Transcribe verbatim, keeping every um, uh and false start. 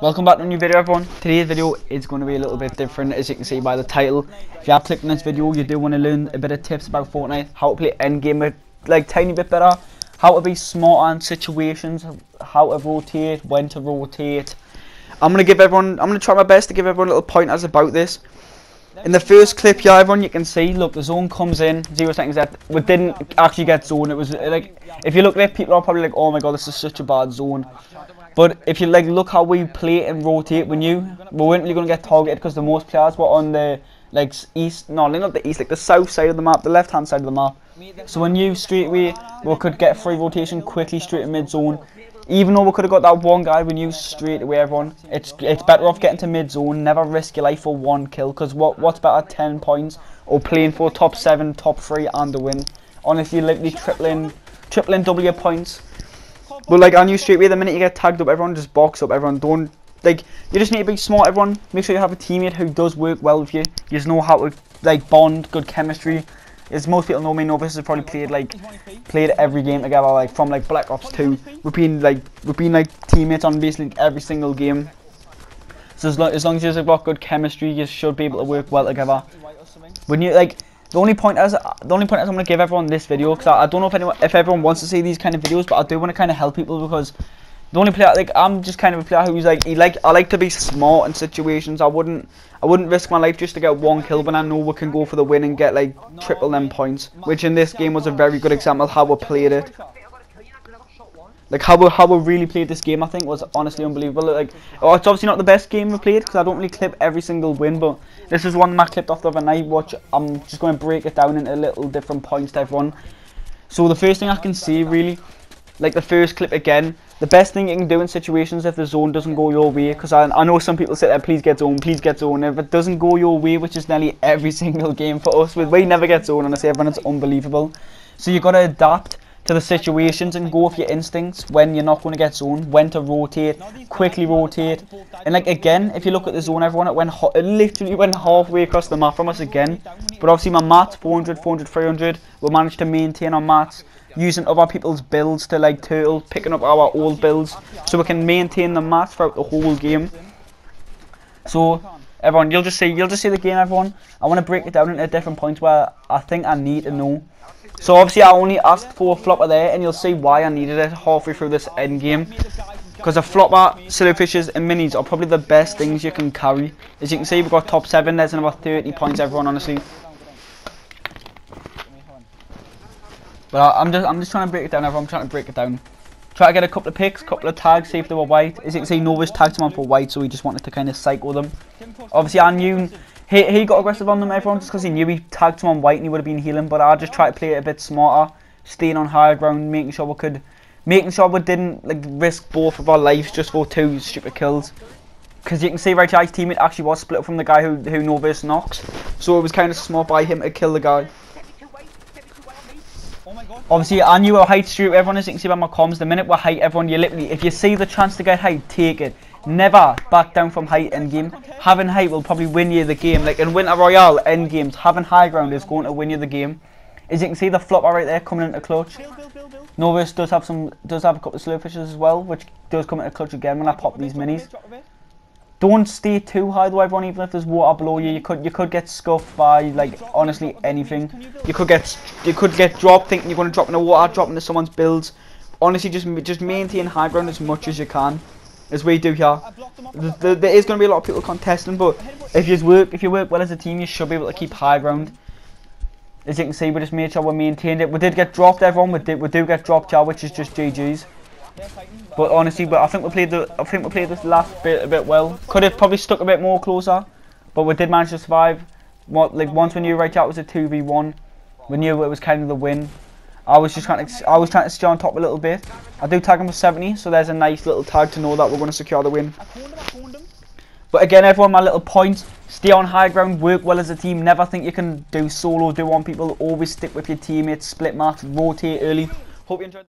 Welcome back to a new video, everyone. Today's video is going to be a little bit different, as you can see by the title. If you have clicked on this video, you do want to learn a bit of tips about Fortnite, how to play endgame like tiny bit better, how to be smart on situations, how to rotate, when to rotate. I'm going to give everyone, I'm going to try my best to give everyone little pointers about this. In the first clip, yeah, everyone, you can see, look, the zone comes in, zero seconds left. We didn't actually get zone. It was like, if you look at it, people are probably like, oh my god, this is such a bad zone. But if you like look how we play and rotate, we knew we weren't really going to get targeted because the most players were on the like east, no, not the east, like the south side of the map, the left hand side of the map. So we knew straight away we could get free rotation quickly straight to mid zone. Even though we could have got that one guy, we knew straight away, everyone, it's it's better off getting to mid zone. Never risk your life for one kill, because what what's better, ten points or playing for top seven, top three, and the win. Honestly, literally tripling, tripling double your points. But like I knew straight away, the minute you get tagged up, everyone just box up, everyone don't, like, you just need to be smart, everyone. Make sure you have a teammate who does work well with you. You just know how to, like, bond, good chemistry. As most people know me, novices have probably played, like, played every game together, like, from, like, Black Ops two. We've been, like, we've been, like, teammates on basically every single game. So as, lo as long as you've got good chemistry, you should be able to work well together. When you, like... The only point is, the only point is I'm going to give everyone this video, because I, I don't know if anyone, if everyone wants to see these kind of videos, but I do want to kind of help people, because the only player, like, I'm just kind of a player who's like, he like, I like to be smart in situations. I wouldn't, I wouldn't risk my life just to get one kill when I know we can go for the win and get like triple them points, which in this game was a very good example of how we played it. Like how we, how we really played this game, I think, was honestly unbelievable. Like, oh, it's obviously not the best game we played, because I don't really clip every single win, but this is one that I clipped off the other night, which I'm just going to break it down into little different points to everyone. So the first thing I can see, really, like the first clip again, the best thing you can do in situations if the zone doesn't go your way, because I, I know some people sit there, please get zone, please get zone. If it doesn't go your way, which is nearly every single game for us, we never get zone, and I say everyone, it's unbelievable. So you've got to adapt to the situations and go with your instincts when you're not going to get zone, when to rotate, quickly rotate. And like again, if you look at the zone, everyone, it went it literally went halfway across the map from us again. But obviously my mats, four hundred, four hundred, three hundred, we managed to maintain our mats, using other people's builds to like turtle, picking up our old builds, so we can maintain the mats throughout the whole game. So everyone, you'll just see, you'll just see the game, everyone. I want to break it down into different points where I think I need to know. So obviously I only asked for a flopper there, and you'll see why I needed it halfway through this end game. Because a flopper, silverfishes and minis are probably the best things you can carry. As you can see, we've got top seven, there's another thirty points, everyone, honestly. But I'm just I'm just trying to break it down, everyone, I'm trying to break it down. Try to get a couple of picks, couple of tags, see if they were white. As you can see, Nova's tagged someone for white, so he just wanted to kind of psycho them. Obviously I knew He, he got aggressive on them, everyone, just because he knew he tagged someone white and he would have been healing, but I just tried to play it a bit smarter, staying on higher ground, making sure we could, making sure we didn't like risk both of our lives just for two stupid kills. Because you can see right here, his teammate actually was split up from the guy who, who Novus knocks, so it was kind of smart by him to kill the guy. Obviously, I knew our height shoot, everyone, as you can see by my comms, the minute we're height, everyone, you literally, if you see the chance to get height, take it. Never back down from height in game. Having height will probably win you the game. Like in Winter Royale end games, having high ground is going to win you the game. As you can see, the flopper right there coming into clutch. Novus does have some, does have a couple of slow fishes as well, which does come into clutch again when I pop these minis. Don't stay too high though, everyone. Even if there's water below you, you could you could get scuffed by like honestly anything. You could get you could get dropped thinking you're going to drop in the water, drop into someone's builds. Honestly, just just maintain high ground as much as you can. As we do here, the, the, there is going to be a lot of people contesting, but if you work, if you work well as a team, you should be able to keep high ground. As you can see, we just made sure we maintained it. We did get dropped, everyone. We did, we do get dropped here, which is just G G's. But honestly, but I think we played the, I think we played this last bit a bit well. Could have probably stuck a bit more closer, but we did manage to survive. What like once we knew right out it was a two v one, we knew it was kind of the win. I was just trying to, I was trying to stay on top a little bit. I do tag him for seventy, so there's a nice little tag to know that we're going to secure the win. But again, everyone, my little point, stay on high ground, work well as a team. Never think you can do solo, do on people. Always stick with your teammates, split match, rotate early. Hope you enjoyed.